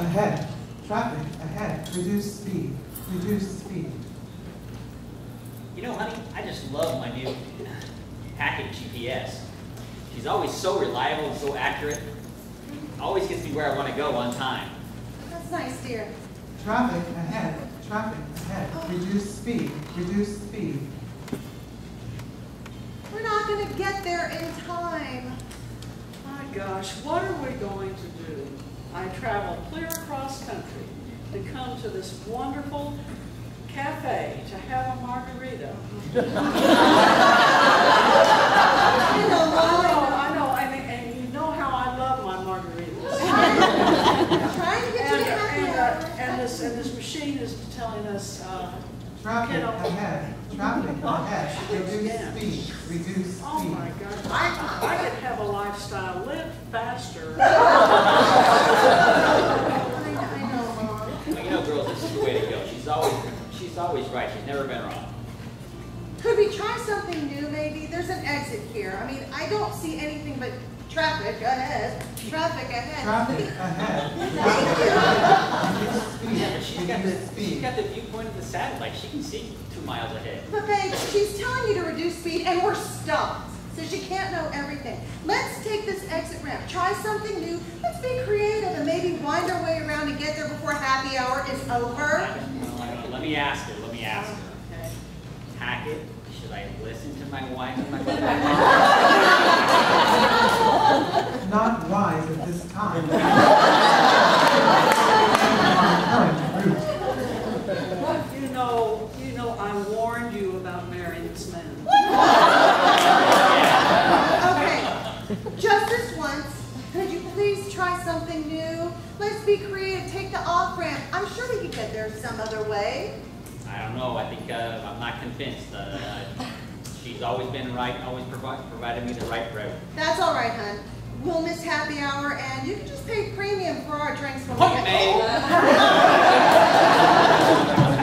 ahead, traffic, ahead, reduce speed, reduce speed. You know, honey, I just love my new Hackett GPS. She's always so reliable and so accurate. Always gets me where I want to go on time. That's nice, dear. Traffic ahead, traffic ahead, reduce speed, reduce speed. We're not going to get there in time. My gosh, what are we going to do? I traveled clear across country to come to this wonderful cafe to have a margarita. You know, I know, and you know how I love my margaritas. Trying to get you to and this machine is telling us. Traffic ahead, traffic ahead, reduce speed, reduce speed. Oh my God, I could have a lifestyle, live faster. I know, Mom. Well, you know, girls, this is the way to go. She's always right, she's never been wrong. Could we try something new, maybe? There's an exit here. I mean, I don't see anything but traffic ahead, traffic ahead. Traffic ahead. Yeah, but she's got the viewpoint of the satellite. She can see 2 miles ahead. But babe, she's telling you to reduce speed and we're stuck. So she can't know everything. Let's take this exit ramp. Try something new. Let's be creative and maybe wind our way around and get there before happy hour is over. I don't know. Let me ask her. Let me ask her. Okay. Hackett, should I listen to my wife and my mother? Not wise at this time. You know, I warned you about marrying this man. Okay, just this once, could you please try something new? Let's be creative, take the off-ramp. I'm sure we could get there some other way. I don't know, I think I'm not convinced. She's always been right, always provided me the right road. That's all right, hon. We'll miss happy hour, and you can just pay premium for our drinks when we get home.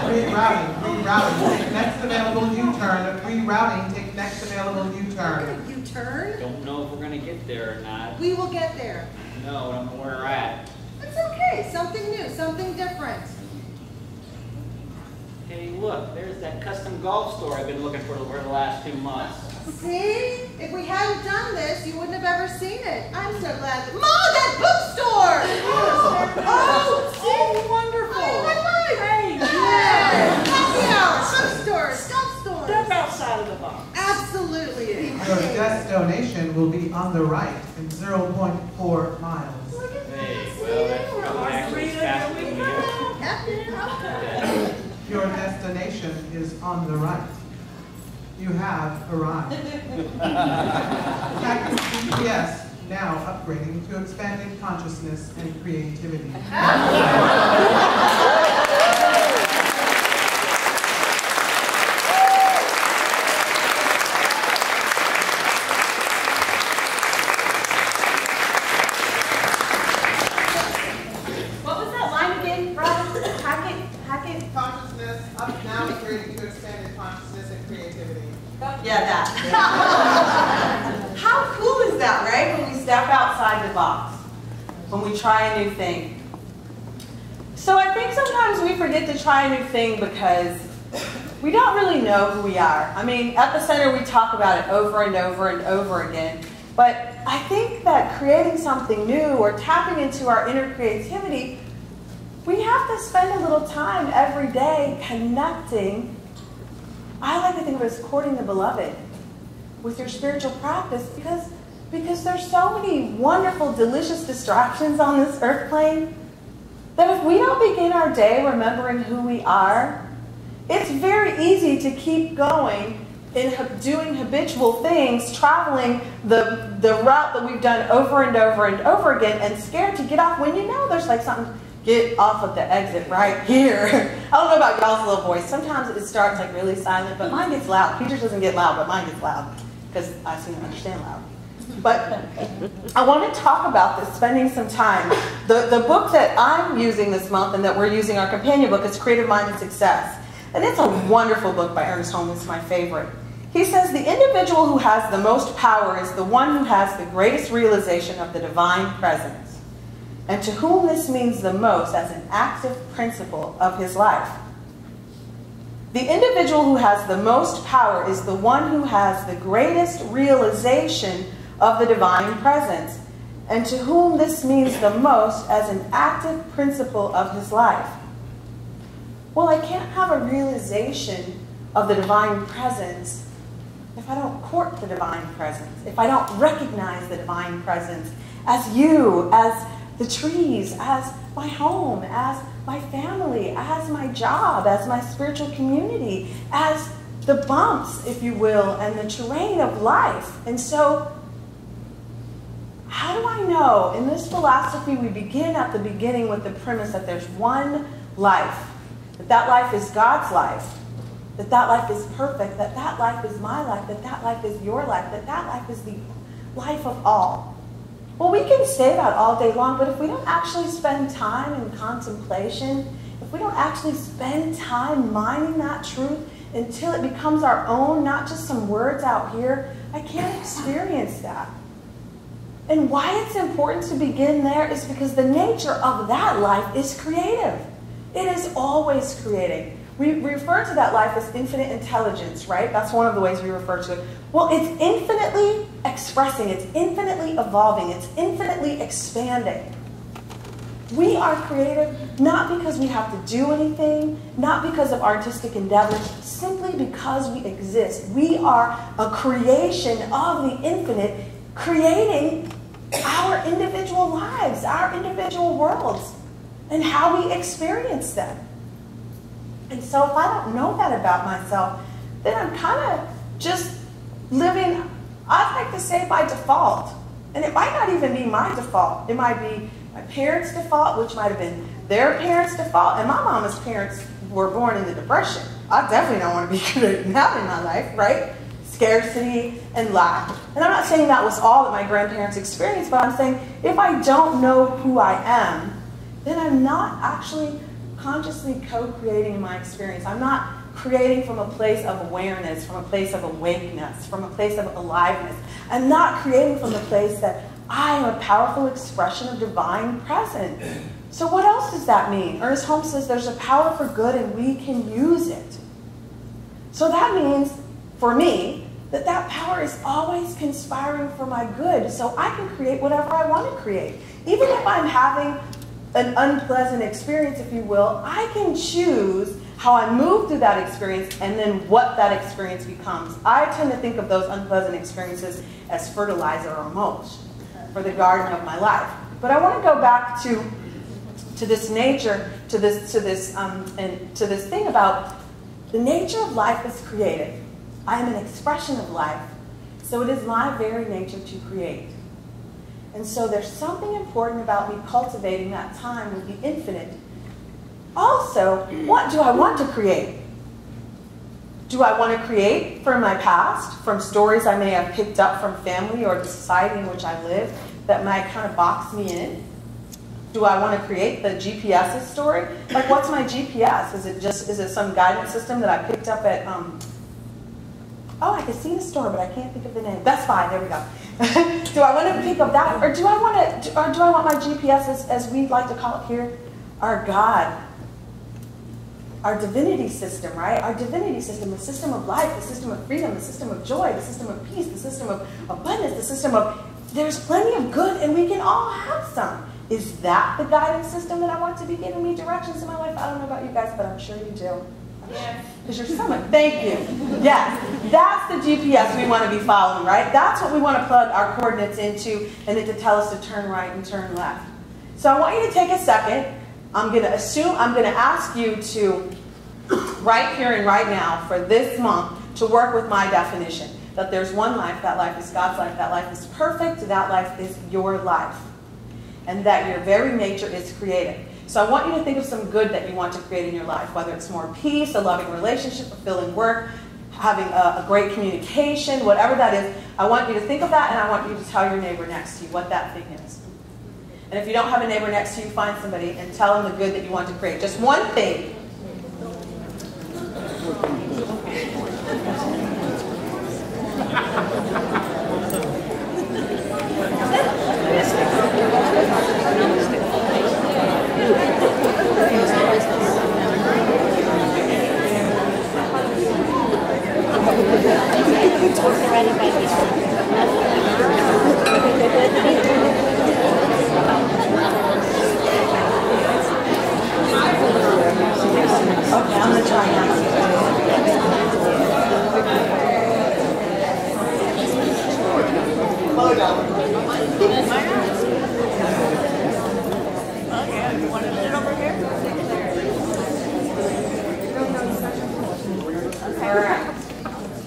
Rerouting, rerouting. Take next available U-turn. Rerouting. Take next available U-turn. U-turn? Don't know if we're gonna get there or not. We will get there. No, I don't know where we're at. It's okay. Something new. Something different. Hey, look. There's that custom golf store I've been looking for over the last 2 months. See? If we hadn't done this, you wouldn't have ever seen it. I'm so glad that... Mom, that bookstore! Oh, see? Oh, wonderful! Oh, my life! Hey! Yeah. Happy hour, bookstore, stuff store. Step outside of the box. Absolutely. Your destination will be on the right in 0.4 miles. Look at that. Hey, well, that's probably actually faster than we are. Your destination is on the right. You have arrived. Hackett GPS now upgrading to expanding consciousness and creativity. What was that line again, Robin? Hackett consciousness up now upgrading to expanded consciousness and creativity. Yeah, that. How cool is that, right? When we step outside the box, when we try a new thing. So I think sometimes we forget to try a new thing because we don't really know who we are. I mean, at the center we talk about it over and over and over again, but I think that creating something new or tapping into our inner creativity, we have to spend a little time every day connecting. I like to think of it as courting the beloved with your spiritual practice because there's so many wonderful, delicious distractions on this earth plane that if we don't begin our day remembering who we are, it's very easy to keep going and doing habitual things, traveling the route that we've done over and over and over again and scared to get off when you know there's like something. Get off of the exit right here. I don't know about y'all's little voice. Sometimes it starts like really silent, but mine gets loud. Peter's doesn't get loud, but mine gets loud because I seem to understand loud. But I want to talk about this, spending some time. The book that I'm using this month and that we're using our companion book is Creative Mind and Success. And it's a wonderful book by Ernest Holmes. It's my favorite. He says, the individual who has the most power is the one who has the greatest realization of the divine presence. and to whom this means the most as an active principle of his life. The individual who has the most power is the one who has the greatest realization of the divine presence, and to whom this means the most as an active principle of his life. Well, I can't have a realization of the divine presence if I don't court the divine presence, if I don't recognize the divine presence as you, as the trees, as my home, as my family, as my job, as my spiritual community, as the bumps, if you will, and the terrain of life. And so, how do I know? In this philosophy, we begin at the beginning with the premise that there's one life, that that life is God's life, that that life is perfect, that that life is my life, that that life is your life, that that life is the life of all. Well, we can say that all day long, but if we don't actually spend time in contemplation, if we don't actually spend time mining that truth until it becomes our own, not just some words out here, I can't experience that. And why it's important to begin there is because the nature of that life is creative. It is always creating. We refer to that life as infinite intelligence, right? That's one of the ways we refer to it. Well, it's infinitely expressing, it's infinitely evolving, it's infinitely expanding. We are creative not because we have to do anything, not because of artistic endeavors, simply because we exist. We are a creation of the infinite, creating our individual lives, our individual worlds, and how we experience them. And so if I don't know that about myself, then I'm kind of just living, I'd like to say, by default. And it might not even be my default. It might be my parents' default, which might have been their parents' default. And my mama's parents were born in the Depression. I definitely don't want to be creating that in my life, right? Scarcity and lack. And I'm not saying that was all that my grandparents experienced, but I'm saying if I don't know who I am, then I'm not actually consciously co-creating my experience. I'm not creating from a place of awareness, from a place of awakeness, from a place of aliveness. I'm not creating from the place that I am a powerful expression of divine presence. So what else does that mean? Ernest Holmes says there's a power for good and we can use it. So that means, for me, that that power is always conspiring for my good, so I can create whatever I want to create. Even if I'm having an unpleasant experience, if you will, I can choose how I move through that experience and then what that experience becomes. I tend to think of those unpleasant experiences as fertilizer or mulch for the garden of my life. But I want to go back to this nature, to this thing about the nature of life is creative. I am an expression of life, so it is my very nature to create. And so there's something important about me cultivating that time with the infinite. Also, what do I want to create? Do I want to create from my past, from stories I may have picked up from family or the society in which I live that might kind of box me in? Do I want to create the GPS story? Like, what's my GPS? Is it some guidance system that I picked up at, oh, I can see the store, but I can't think of the name. That's fine, there we go. Do I want to pick up that, or do I want my GPS, as we like to call it here, our God, our divinity system, right? Our divinity system, the system of life, the system of freedom, the system of joy, the system of peace, the system of abundance, the system of, there's plenty of good and we can all have some. Is that the guidance system that I want to be giving me directions in my life? I don't know about you guys, but I'm sure you do. Because you're so much, thank you. Yes, that's the GPS we want to be following, right? That's what we want to plug our coordinates into, and it to tell us to turn right and turn left. So I want you to take a second. I'm going to ask you to, right here and right now, for this month, to work with my definition. That there's one life, that life is God's life, that life is perfect, that life is your life. And that your very nature is creative. So I want you to think of some good that you want to create in your life, whether it's more peace, a loving relationship, fulfilling work, having a great communication, whatever that is. I want you to think of that, and I want you to tell your neighbor next to you what that thing is. And if you don't have a neighbor next to you, find somebody and tell them the good that you want to create. Just one thing.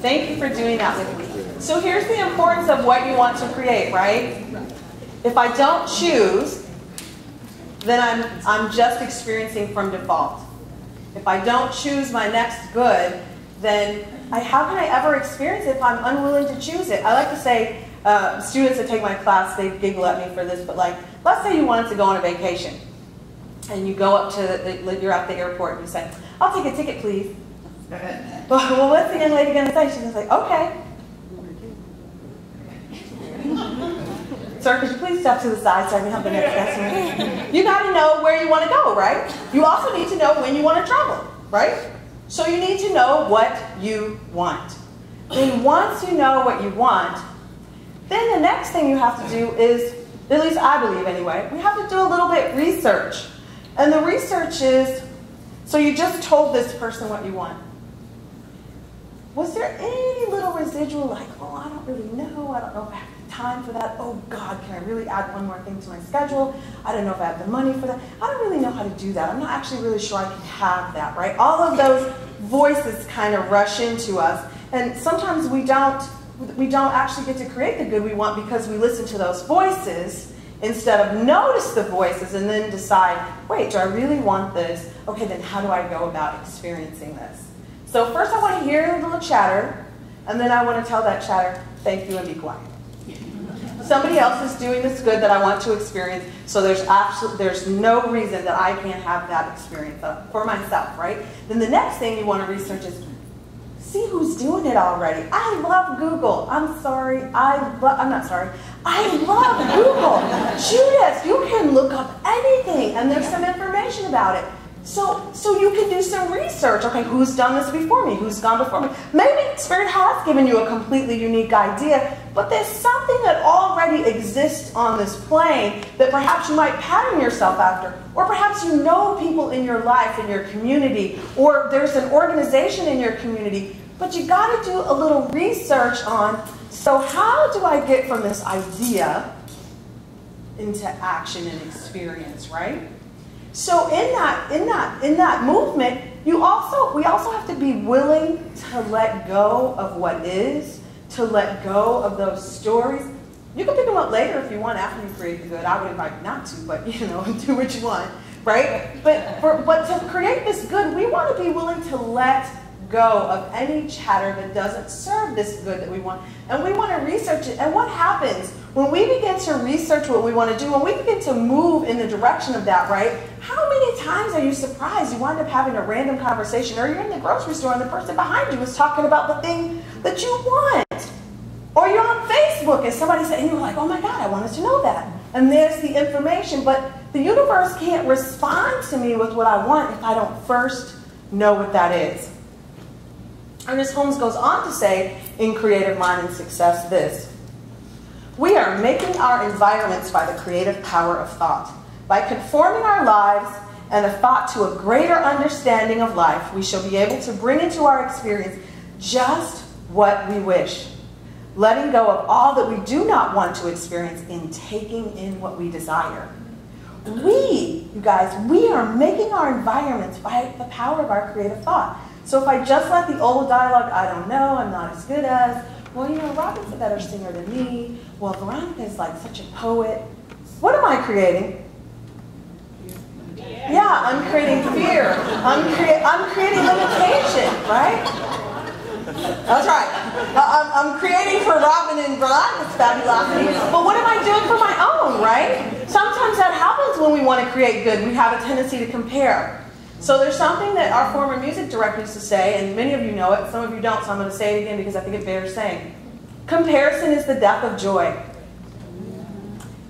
Thank you for doing that with me. So here's the importance of what you want to create, right? If I don't choose, then I'm just experiencing from default. If I don't choose my next good, then how can I ever experience it if I'm unwilling to choose it? I like to say, students that take my class, they giggle at me for this, but like, let's say you wanted to go on a vacation, and you go up to, you're at the airport, and you say, I'll take a ticket, please. Well, what's the young lady going to say? She's going to say, okay. Sir, could you please step to the side so I can help the next customer? You got to know where you want to go, right? You also need to know when you want to travel, right? So you need to know what you want. Then once you know what you want, then the next thing you have to do is, at least I believe anyway, we have to do a little bit research. And the research is, so you just told this person what you want. Was there any little residual like, oh, I don't really know, I don't know if I have the time for that, oh God, can I really add one more thing to my schedule? I don't know if I have the money for that. I don't really know how to do that. I'm not actually really sure I can have that, right? All of those voices kind of rush into us, and sometimes we don't actually get to create the good we want because we listen to those voices instead of notice the voices and then decide, wait, do I really want this? Okay, then how do I go about experiencing this? So first I want to hear a little chatter, and then I want to tell that chatter, thank you, and be quiet. Somebody else is doing this good that I want to experience, so there's no reason that I can't have that experience for myself, right? Then the next thing you want to research is, see who's doing it already. I love Google. I love Google. Judith, you can look up anything, and there's some information about it. So you can do some research. Okay, who's done this before me? Who's gone before me? Maybe Spirit has given you a completely unique idea, but there's something that already exists on this plane that perhaps you might pattern yourself after, or perhaps you know people in your life, in your community, or there's an organization in your community, but you gotta do a little research on, so how do I get from this idea into action and experience, right? So in that movement, we also have to be willing to let go of what is, to let go of those stories. You can pick them up later if you want after you create the good. I would invite you not to, but you know, do what you want, right? But to create this good, we want to be willing to let go of any chatter that doesn't serve this good that we want. And we want to research it. And what happens when we begin to research what we want to do, when we begin to move in the direction of that, right? How many times are you surprised you wind up having a random conversation, or you're in the grocery store and the person behind you is talking about the thing that you want? Or you're on Facebook and somebody said, and you're like, oh my God, I wanted to know that. And there's the information, but the universe can't respond to me with what I want if I don't first know what that is. Ernest Holmes goes on to say in Creative Mind and Success this: we are making our environments by the creative power of thought. By conforming our lives and a thought to a greater understanding of life, we shall be able to bring into our experience just what we wish, letting go of all that we do not want to experience and taking in what we desire. You guys, we are making our environments by the power of our creative thought. So if I just let the old dialogue, I don't know, I'm not as good as, well, you know, Robin's a better singer than me. Well, Veronica's like such a poet. What am I creating? Yeah, I'm creating fear. I'm creating limitation, right? That's right. I'm creating for Robin and Veronica's fabulosity, but what am I doing for my own, right? Sometimes that happens when we want to create good. We have a tendency to compare. So there's something that our former music director used to say, and many of you know it, some of you don't, so I'm going to say it again because I think it bears saying. Comparison is the death of joy.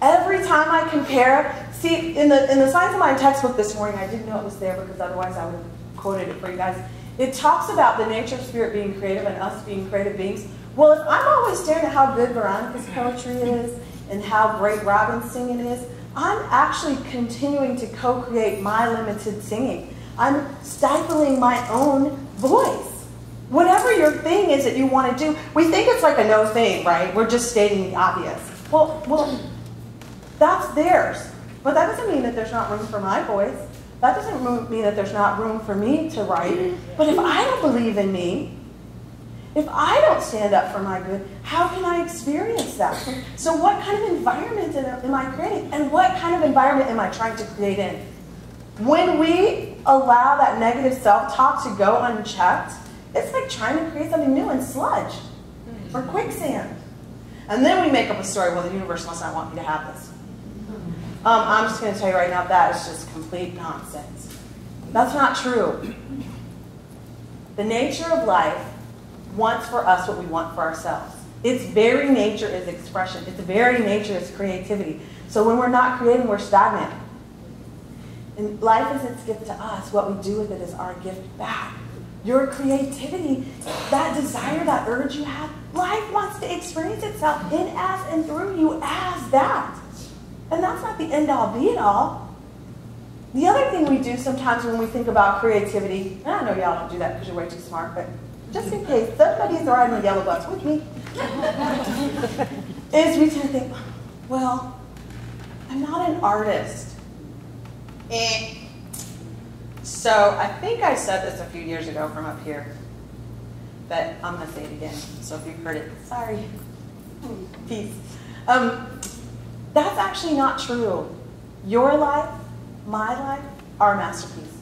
Every time I compare, see, in the Science of Mind textbook this morning, I didn't know it was there because otherwise I would have quoted it for you guys. It talks about the nature of spirit being creative and us being creative beings. Well, if I'm always staring at how good Veronica's poetry is and how great Robin's singing is, I'm actually continuing to co-create my limited singing. I'm stifling my own voice. Whatever your thing is that you want to do, we think it's like a no thing, right? We're just stating the obvious. Well, that's theirs. But that doesn't mean that there's not room for my voice. That doesn't mean that there's not room for me to write. But if I don't believe in me, If I don't stand up for my good, how can I experience that? So what kind of environment am I creating? And what kind of environment am I trying to create in? When we allow that negative self-talk to go unchecked, it's like trying to create something new in sludge or quicksand. And then we make up a story, well, the universe must not want me to have this. I'm just going to tell you right now, that is just complete nonsense. That's not true. The nature of life wants for us what we want for ourselves. Its very nature is expression. Its very nature is creativity. So when we're not creating, we're stagnant. And life is its gift to us. What we do with it is our gift back. Your creativity, that desire, that urge you have, life wants to experience itself in as and through you as that. And that's not the end-all, be-it-all. The other thing we do sometimes when we think about creativity, and I know y'all don't do that because you're way too smart, but just in case somebody's riding the yellow bus with me, is we tend to think, well, I'm not an artist. So I think I said this a few years ago from up here, but I'm going to say it again. So if you've heard it, sorry. Peace. That's actually not true. Your life, my life, our masterpiece.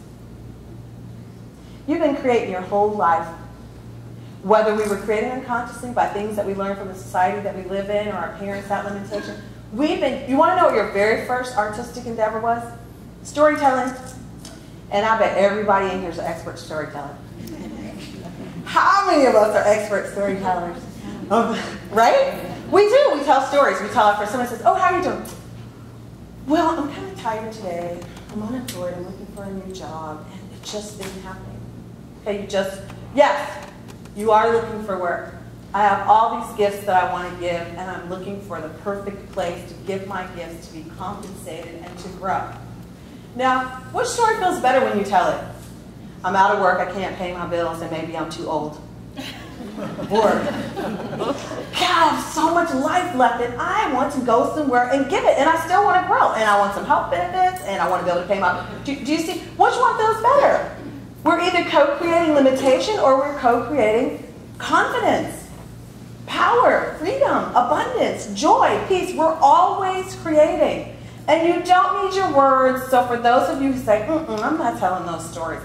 You've been creating your whole life, whether we were created unconsciously by things that we learned from the society that we live in or our parents, that limitation. You want to know what your very first artistic endeavor was? Storytelling. And I bet everybody in here is an expert storyteller. How many of us are expert storytellers? Right? We do. We tell stories. We tell it for someone says, oh, how are you doing? Well, I'm kind of tired today. I'm unemployed. I'm looking for a new job. And it just isn't happening. Okay, yes, you are looking for work. I have all these gifts that I want to give, and I'm looking for the perfect place to give my gifts, to be compensated, and to grow. Now, which story feels better when you tell it? I'm out of work, I can't pay my bills, and maybe I'm too old. Or, God, I have so much life left, and I want to go somewhere and give it, and I still want to grow, and I want some health benefits, and I want to be able to pay my bills. Do you see? Which one feels better? We're either co-creating limitation, or we're co-creating confidence, power, freedom, abundance, joy, peace. We're always creating. And you don't need your words, so for those of you who say, I'm not telling those stories.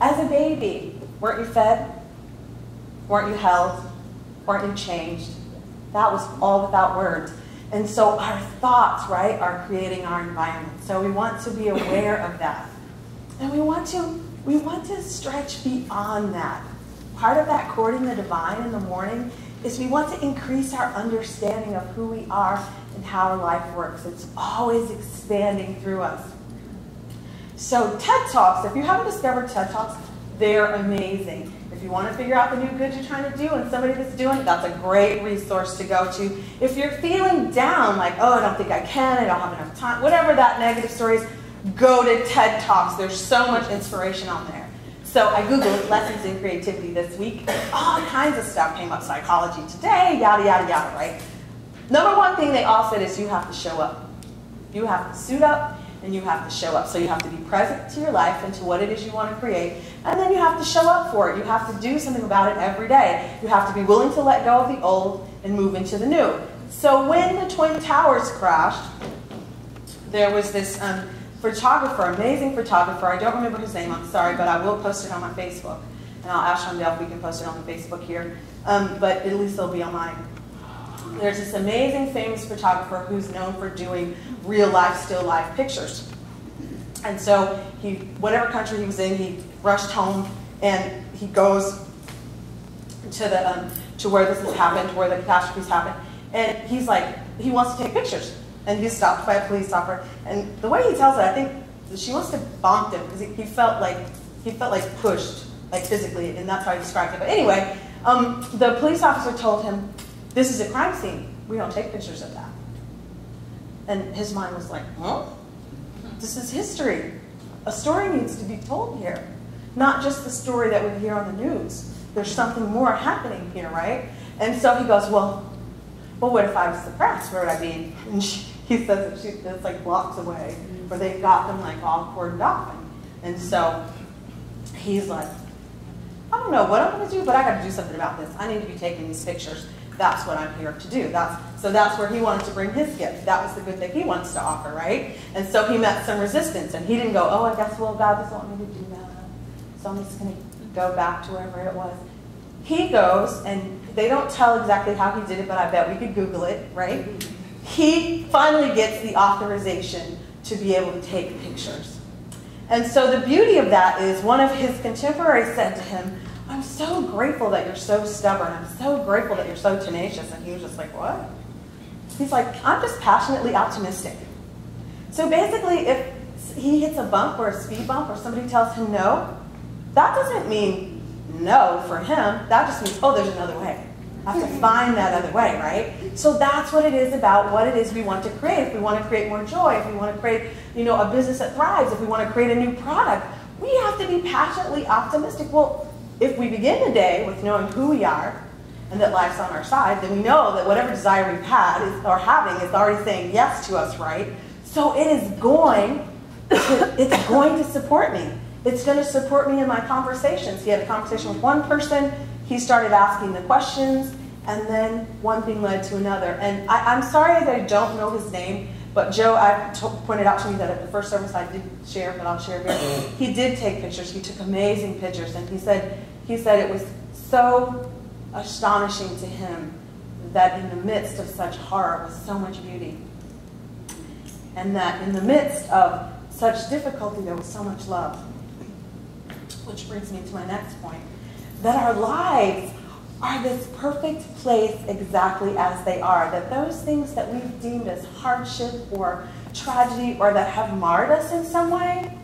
As a baby, weren't you fed? Weren't you held? Weren't you changed? That was all without words. And so our thoughts, right, are creating our environment. So we want to be aware of that. And we want to stretch beyond that. Part of that courting the divine in the morning is we want to increase our understanding of who we are and how life works. It's always expanding through us. So TED Talks, if you haven't discovered TED Talks, they're amazing. If you want to figure out the new good you're trying to do and somebody that's doing it, that's a great resource to go to. If you're feeling down, like, oh, I don't think I can, I don't have enough time, whatever that negative story is, go to TED Talks. There's so much inspiration on there. So I Googled lessons in creativity this week. All kinds of stuff came up, psychology today, yada, yada, yada, right? Number one thing they all said is you have to show up. You have to suit up and you have to show up. So you have to be present to your life and to what it is you want to create. And then you have to show up for it. You have to do something about it every day. You have to be willing to let go of the old and move into the new. So when the Twin Towers crashed, there was this photographer, amazing photographer. I don't remember his name, I'm sorry, but I will post it on my Facebook. And I'll ask Shondell if we can post it on the Facebook here. But at least it'll be on mine. There's this amazing, famous photographer who's known for doing real-life, still-life pictures. And so he, whatever country he was in, he rushed home, and he goes to the to where this has happened, where the catastrophes happened. And he's like, he wants to take pictures. And he's stopped by a police officer. And the way he tells it, I think she must have bonked him because he felt like pushed, like physically, and that's how he described it. But anyway, the police officer told him, this is a crime scene. We don't take pictures of that. And his mind was like, huh? This is history. A story needs to be told here. Not just the story that we hear on the news. There's something more happening here, right? And so he goes, well, what if I was suppressed? Where would I be? And he says that it's like blocks away, where they've got them like all cordoned off. And so he's like, I don't know what I'm going to do, but I got to do something about this. I need to be taking these pictures. That's what I'm here to do. So that's where he wanted to bring his gift. That was the good thing he wants to offer, right? And so he met some resistance, and he didn't go, oh, I guess, well, God doesn't want me to do that, so I'm just going to go back to wherever it was. He goes, and they don't tell exactly how he did it, but I bet we could Google it, right? He finally gets the authorization to be able to take pictures. And so the beauty of that is one of his contemporaries said to him, I'm so grateful that you're so stubborn. I'm so grateful that you're so tenacious. And he was just like, what? He's like, I'm just passionately optimistic. So basically, if he hits a bump or a speed bump or somebody tells him no, that doesn't mean no for him. That just means, oh, there's another way. I have to find that other way, right? So that's what it is about what it is we want to create. If we want to create more joy, if we want to create, you know, a business that thrives, if we want to create a new product, we have to be passionately optimistic. Well, if we begin the day with knowing who we are and that life's on our side, then we know that whatever desire we've had or having is already saying yes to us, right? So it is going to, it's going to support me. It's going to support me in my conversations. He had a conversation with one person. He started asking the questions, and then one thing led to another. And I'm sorry that I don't know his name, but Joe pointed out to me that at the first service I didn't share, but I'll share here. He did take pictures. He took amazing pictures, and he said it was so astonishing to him that in the midst of such horror was so much beauty, and that in the midst of such difficulty there was so much love. Which brings me to my next point, that our lives are this perfect place exactly as they are, that those things that we've deemed as hardship or tragedy or that have marred us in some way,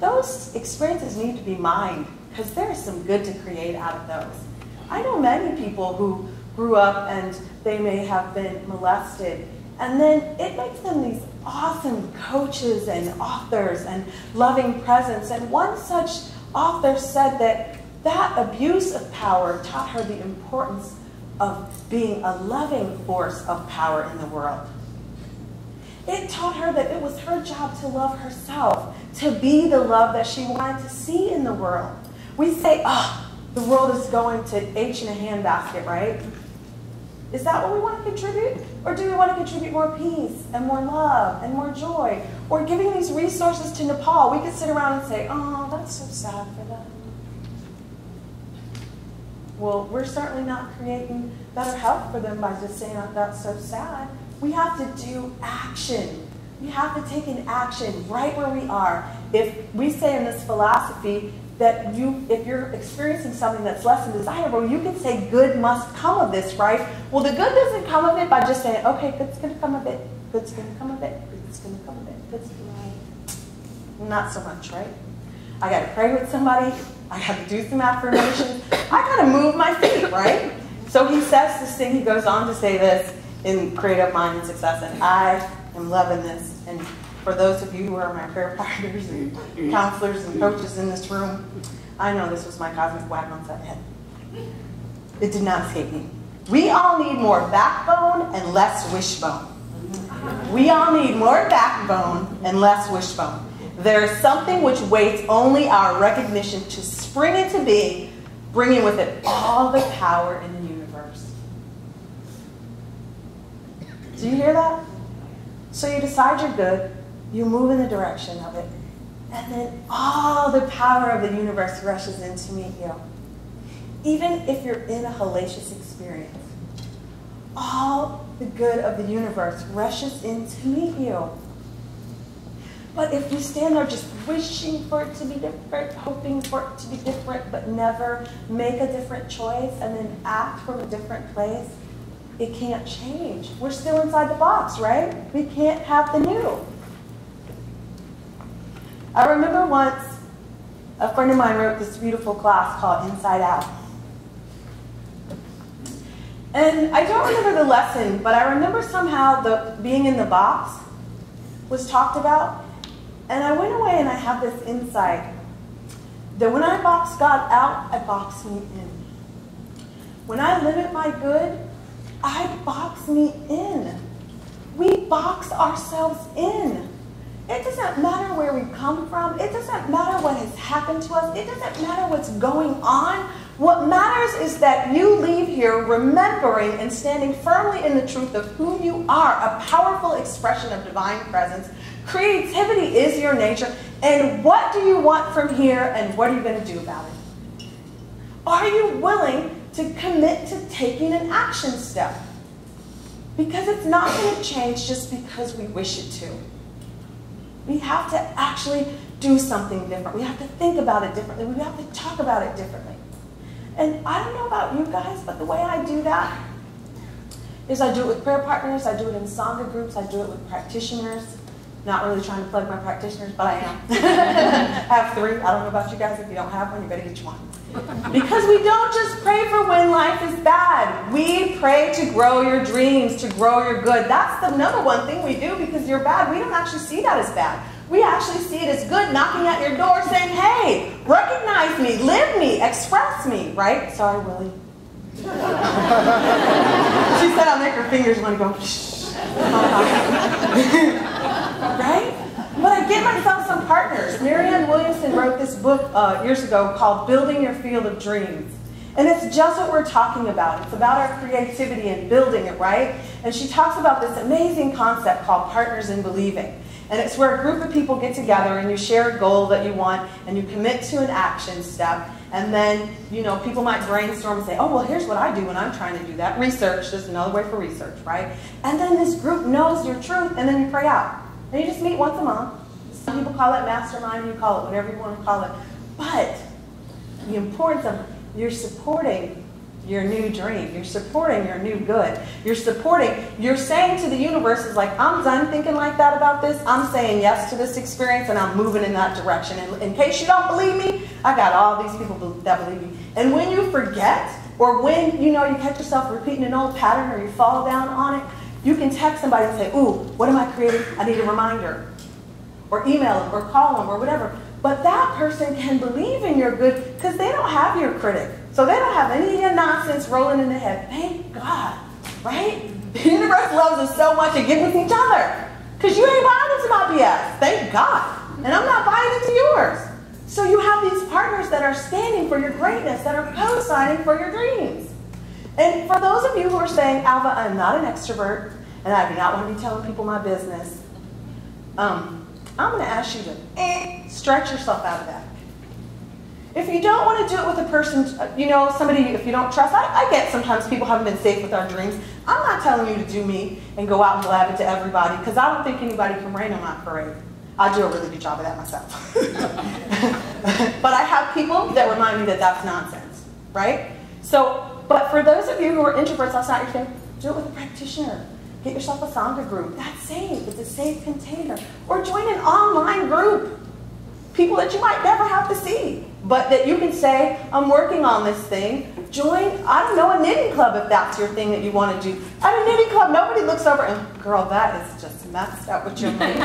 those experiences need to be mined because there is some good to create out of those. I know many people who grew up and they may have been molested, and then it makes them these awesome coaches and authors and loving presence, and one such author said that abuse of power taught her the importance of being a loving force of power in the world. It taught her that it was her job to love herself, to be the love that she wanted to see in the world. We say, oh, the world is going to H in a handbasket, right? Is that what we want to contribute? Or do we want to contribute more peace and more love and more joy? Or giving these resources to Nepal, we could sit around and say, oh, that's so sad for them. Well, we're certainly not creating better health for them by just saying, oh, that's so sad. We have to do action. We have to take an action right where we are. If we say in this philosophy that if you're experiencing something that's less than desirable, you can say good must come of this, right? Well, the good doesn't come of it by just saying, okay, good's going to come of it, good's going to come of it, good's going to come of it, good's going to come of it. Not so much, right? I got to pray with somebody. I got to do some affirmations. I got to move my feet, right? So he says this thing. He goes on to say this in Creative Mind and Success, and I am loving this. And for those of you who are my prayer partners and counselors and coaches in this room, I know this was my cosmic whack on that head. It did not escape me. We all need more backbone and less wishbone. We all need more backbone and less wishbone. There is something which waits only our recognition to spring into being, bringing with it all the power in the universe. Do you hear that? So you decide you're good, you move in the direction of it, and then all the power of the universe rushes in to meet you. Even if you're in a hellacious experience, all the good of the universe rushes in to meet you. But if you stand there just wishing for it to be different, hoping for it to be different, but never make a different choice and then act from a different place, it can't change. We're still inside the box, right? We can't have the new. I remember once a friend of mine wrote this beautiful class called Inside Out. And I don't remember the lesson, but I remember somehow being in the box was talked about. And I went away and I had this insight that when I box God out, I box me in. When I limit my good, I box me in. We box ourselves in. It doesn't matter where we come from. It doesn't matter what has happened to us, it doesn't matter what's going on. What matters is that you leave here remembering and standing firmly in the truth of who you are, a powerful expression of divine presence. Creativity is your nature. And what do you want from here, and what are you going to do about it? Are you willing to commit to taking an action step? Because it's not going to change just because we wish it to. We have to actually do something different. We have to think about it differently. We have to talk about it differently. And I don't know about you guys, but the way I do that is I do it with prayer partners, I do it in Sangha groups, I do it with practitioners. Not really trying to plug my practitioners, but I am. I have three. I don't know about you guys. If you don't have one, you better get you one. Because we don't just pray for when life is bad. We pray to grow your dreams, to grow your good. That's the number one thing we do, because you're bad. We don't actually see that as bad. We actually see it as good, knocking at your door saying, hey, recognize me, live me, express me, right? Sorry, Willie. She said I'll make her fingers want to go, shh. Right? But I get myself some partners. Marianne Williamson wrote this book years ago called Building Your Field of Dreams. And it's just what we're talking about. It's about our creativity and building it, right? And she talks about this amazing concept called Partners in Believing. And it's where a group of people get together and you share a goal that you want and you commit to an action step. And then, you know, people might brainstorm and say, oh, well, here's what I do when I'm trying to do that. Research, just another way for research, right? And then this group knows your truth, and then you pray out. And you just meet once a month. Some people call it mastermind, you call it whatever you want to call it. But the importance of you're supporting your new dream. You're supporting your new good. You're supporting, you're saying to the universe, is like, I'm done thinking like that about this. I'm saying yes to this experience, and I'm moving in that direction. And in case you don't believe me, I got all these people that believe me. And when you forget, or when you know you catch yourself repeating an old pattern or you fall down on it, you can text somebody and say, ooh, what am I creating? I need a reminder. Or email them, or call them, or whatever. But that person can believe in your good, because they don't have your critic. So they don't have any of your nonsense rolling in their head. Thank God, right? The universe loves us so much, it gives us each other. Because you ain't buying into my BS, thank God. And I'm not buying into yours. So you have these partners that are standing for your greatness, that are co-signing for your dreams. And for those of you who are saying, Alva, I'm not an extrovert, and I do not want to be telling people my business, I'm going to ask you to stretch yourself out of that. If you don't want to do it with a person, you know, somebody if you don't trust, I get sometimes people haven't been safe with our dreams. I'm not telling you to do me and go out and blab it to everybody, because I don't think anybody can rain on my parade. I do a really good job of that myself. But I have people that remind me that that's nonsense, right? So. But for those of you who are introverts, that's not your thing, do it with a practitioner. Get yourself a Sangha group. That's safe. It's a safe container. Or join an online group. People that you might never have to see, but that you can say, I'm working on this thing. Join, I don't know, a knitting club if that's your thing that you want to do. At a knitting club, nobody looks over and, girl, that is just messed up what you're making.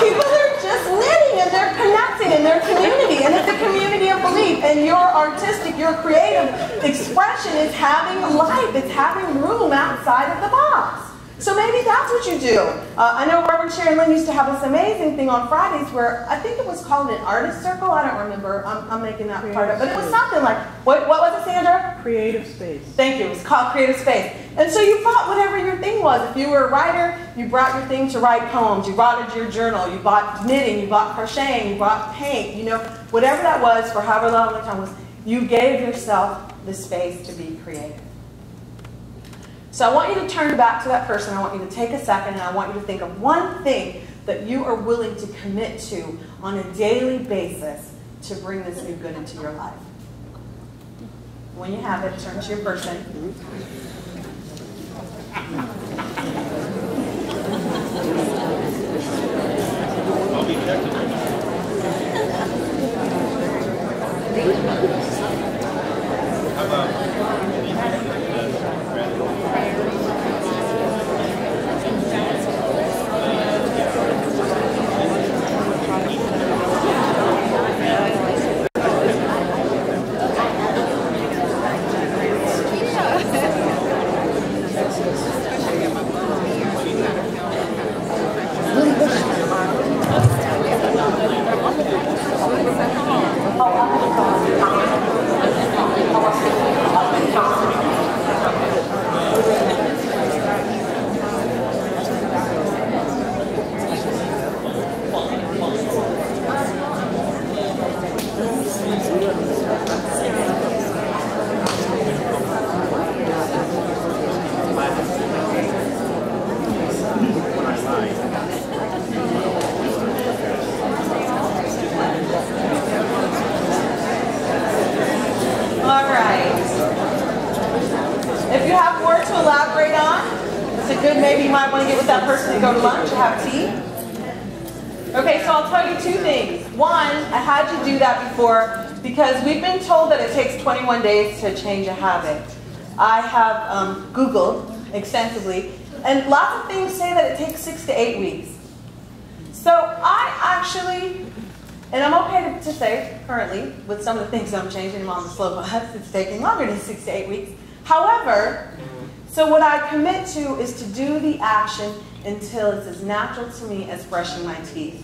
People are just knitting, and they're connecting, and they're community, and it's a community of belief. And your artistic, your creative expression is having life. It's having room outside of the box. So maybe that's what you do. I know Reverend Sharon Lynn used to have this amazing thing on Fridays where I think it was called an artist circle. I don't remember. I'm making that creative part up. But it was something like, what was it, Sandra? Creative space. Thank you. It was called creative space. And so you bought whatever your thing was. If you were a writer, you brought your thing to write poems. You brought it to your journal. You bought knitting. You bought crocheting. You bought paint. You know, whatever that was for however long the time was, you gave yourself the space to be creative. So I want you to turn back to that person. I want you to take a second, and I want you to think of one thing that you are willing to commit to on a daily basis to bring this new good into your life. When you have it, turn to your person. I'll be connected right now. How about... go to lunch, have tea? Okay, so I'll tell you two things. One, I had to do that before because we've been told that it takes 21 days to change a habit. I have Googled extensively, and lots of things say that it takes 6 to 8 weeks. So I actually, and I'm okay to say currently, with some of the things I'm changing, I'm on the slow bus, it's taking longer than 6 to 8 weeks. However, so what I commit to is to do the action until it's as natural to me as brushing my teeth,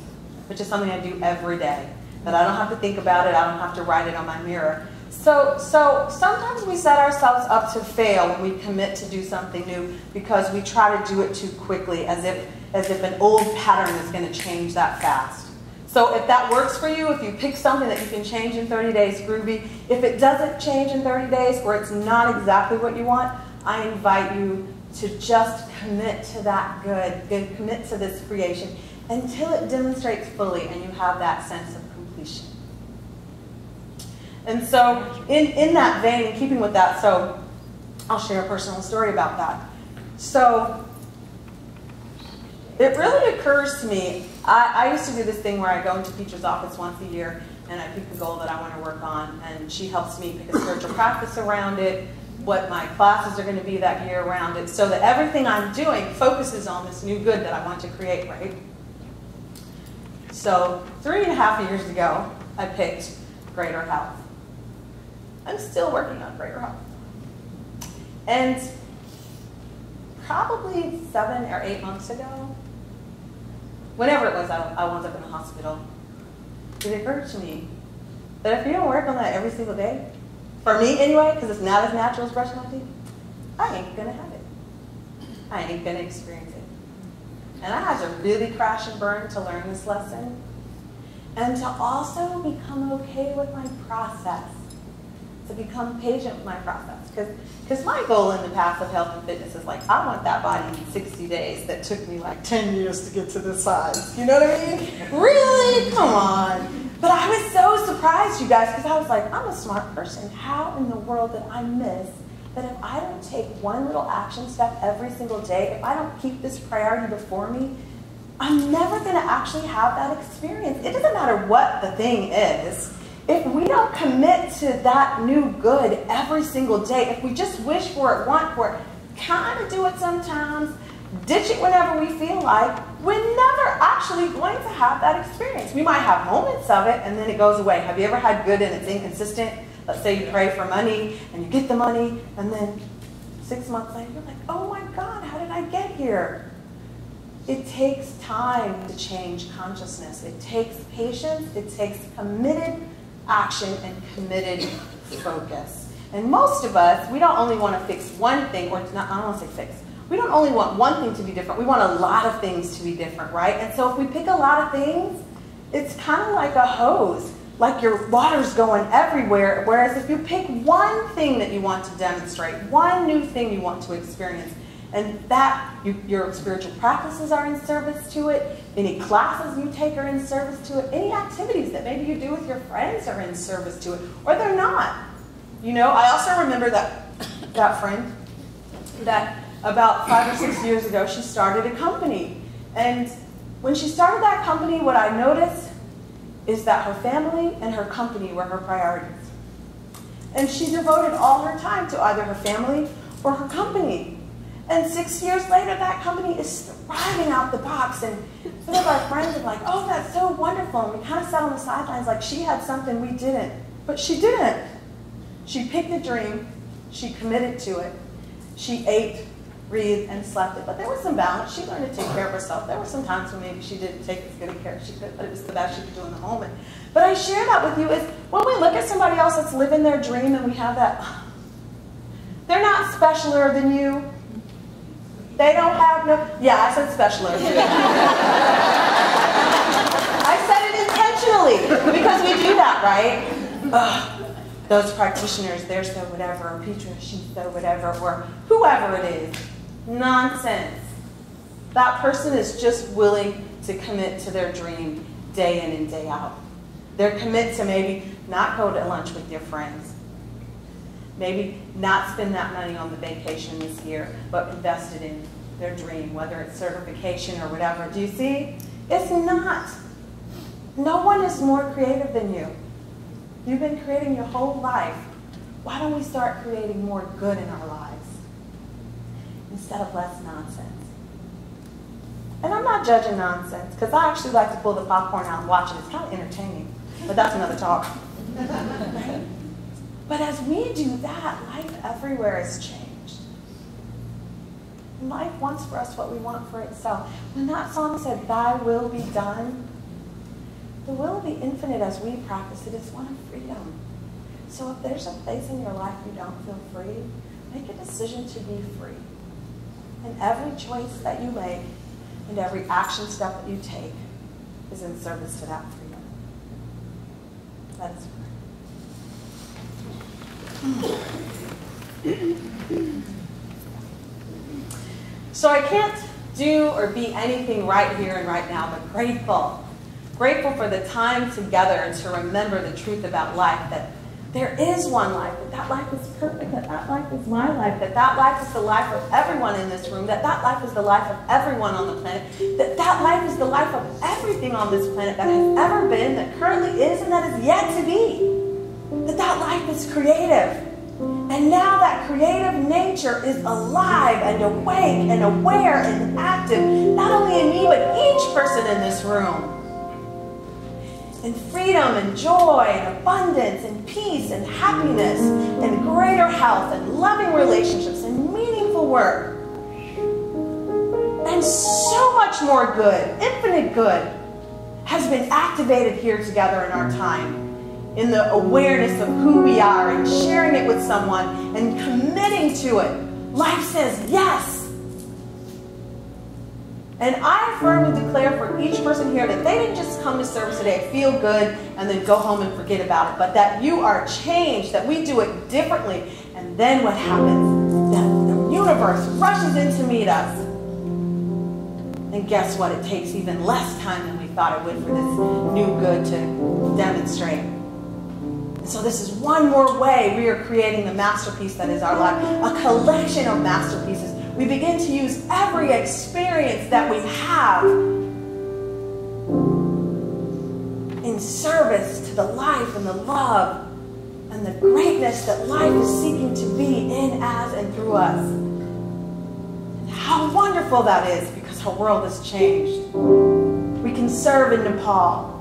which is something I do every day. But I don't have to think about it, I don't have to write it on my mirror. So sometimes we set ourselves up to fail when we commit to do something new because we try to do it too quickly, as if an old pattern is going to change that fast. So if that works for you, if you pick something that you can change in 30 days, groovy. If it doesn't change in 30 days or it's not exactly what you want, I invite you to just commit to that good, commit to this creation until it demonstrates fully and you have that sense of completion. And so in that vein, in keeping with that, so I'll share a personal story about that. So it really occurs to me, I used to do this thing where I go into Petra's office once a year and I pick a goal that I want to work on, and she helps me pick a spiritual practice around it, what my classes are going to be that year around it, so that everything I'm doing focuses on this new good that I want to create, right? So 3.5 years ago, I picked greater health. I'm still working on greater health. And probably 7 or 8 months ago, whenever it was, I wound up in the hospital, it occurred to me that if you don't work on that every single day, for me anyway, because it's not as natural as brushing my teeth, I ain't going to have it. I ain't going to experience it. And I had to really crash and burn to learn this lesson and to also become okay with my process, to become patient with my process. Because my goal in the path of health and fitness is like, I want that body in 60 days that took me like 10 years to get to this size. You know what I mean? Really? Come on. But I was so surprised, you guys, because I was like, I'm a smart person. How in the world did I miss that if I don't take one little action step every single day, if I don't keep this priority before me, I'm never going to actually have that experience. It doesn't matter what the thing is. If we don't commit to that new good every single day, if we just wish for it, want for it, kind of do it sometimes, ditch it whenever we feel like, we're never actually going to have that experience. We might have moments of it, and then it goes away. Have you ever had good and it's inconsistent? Let's say you pray for money, and you get the money, and then 6 months later, you're like, oh my God, how did I get here? It takes time to change consciousness. It takes patience. It takes committed action and committed focus. And most of us, we don't only want to fix one thing, or not, I don't want to say fix. We don't only want one thing to be different, we want a lot of things to be different, right? And so if we pick a lot of things, it's kind of like a hose, like your water's going everywhere, whereas if you pick one thing that you want to demonstrate, one new thing you want to experience, and that your spiritual practices are in service to it, any classes you take are in service to it, any activities that maybe you do with your friends are in service to it, or they're not. You know, I also remember that friend that about 5 or 6 years ago, she started a company. And when she started that company, what I noticed is that her family and her company were her priorities. And she devoted all her time to either her family or her company. And 6 years later, that company is thriving out the box. And some of our friends are like, oh, that's so wonderful. And we kind of sat on the sidelines like she had something we didn't. But she didn't. She picked a dream. She committed to it. She ate, breathed, and slept it. But there was some balance. She learned to take care of herself. There were some times when maybe she didn't take as good a care as she could, but it was the best she could do in the moment. But I share that with you is when we look at somebody else that's living their dream and we have that, they're not specialer than you. They don't have no, yeah, I said specialer. I said it intentionally because we do that, right? Those practitioners, they're so whatever, or Petra, she's so whatever, or whoever it is. Nonsense. That person is just willing to commit to their dream day in and day out. They're committed to maybe not go to lunch with your friends, maybe not spend that money on the vacation this year, but invest it in their dream, whether it's certification or whatever. Do you see? It's not. No one is more creative than you. You've been creating your whole life. Why don't we start creating more good in our lives instead of less nonsense? And I'm not judging nonsense, because I actually like to pull the popcorn out and watch it. It's kind of entertaining, but that's another talk. Right? But as we do that, life everywhere is changed. Life wants for us what we want for itself. When that song said, "Thy will be done," the will of the infinite as we practice it is one of freedom. So if there's a place in your life you don't feel free, make a decision to be free. And every choice that you make and every action step that you take is in service to that freedom. That is free. So I can't do or be anything right here and right now, but grateful. Grateful for the time together and to remember the truth about life, that there is one life, that that life is perfect, that that life is my life, that that life is the life of everyone in this room, that that life is the life of everyone on the planet, that that life is the life of everything on this planet that has ever been, that currently is, and that is yet to be. That that life is creative. And now that creative nature is alive and awake and aware and active, not only in me, but each person in this room. And freedom and joy and abundance and peace and happiness and greater health and loving relationships and meaningful work and so much more good, infinite good, has been activated here together in our time in the awareness of who we are and sharing it with someone and committing to it. Life says yes. And I firmly declare for each person here that they didn't just come to service today, feel good, and then go home and forget about it, but that you are changed, that we do it differently. And then what happens? That the universe rushes in to meet us. And guess what? It takes even less time than we thought it would for this new good to demonstrate. So this is one more way we are creating the masterpiece that is our life, a collection of masterpieces. We begin to use every experience that we have in service to the life and the love and the greatness that life is seeking to be in, as, and through us. And how wonderful that is, because our world has changed. We can serve in Nepal.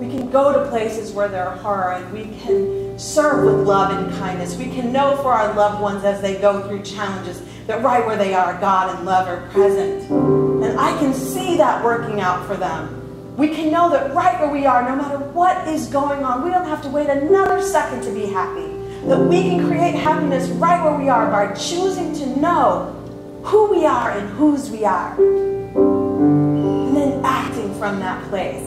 We can go to places where there are horror, and we can serve with love and kindness. We can know for our loved ones as they go through challenges that right where they are, God and love are present. And I can see that working out for them. We can know that right where we are, no matter what is going on, we don't have to wait another second to be happy. That we can create happiness right where we are by choosing to know who we are and whose we are. And then acting from that place.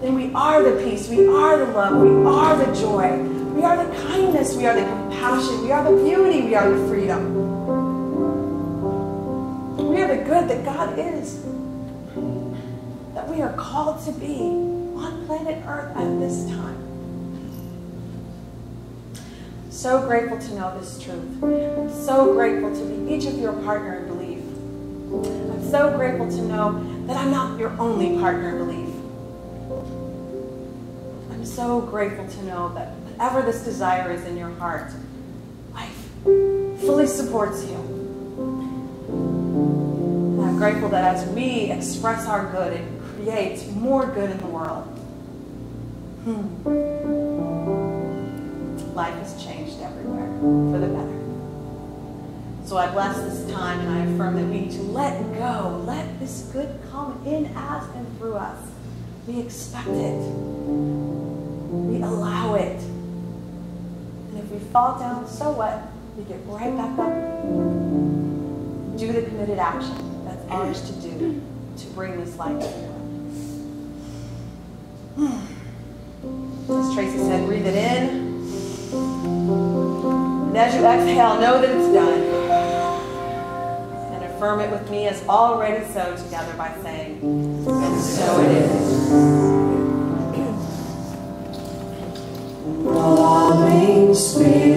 Then we are the peace, we are the love, we are the joy, we are the kindness, we are the compassion, we are the beauty, we are the freedom. We are the good that God is, that we are called to be on planet Earth at this time. So grateful to know this truth. I'm so grateful to be each of your partner in belief. I'm so grateful to know that I'm not your only partner in belief. I'm so grateful to know that whatever this desire is in your heart, life fully supports you. I'm grateful that as we express our good, it creates more good in the world. Life has changed everywhere for the better. So I bless this time and I affirm that we need to let go. Let this good come in, as, and through us. We expect it. We allow it. And if we fall down, so what? We get right back up. Do the committed action. Ours to do to bring this light to you. As Tracy said, breathe it in. And as you exhale, know that it's done. And affirm it with me as already so together by saying, and so it is. Loving Spirit.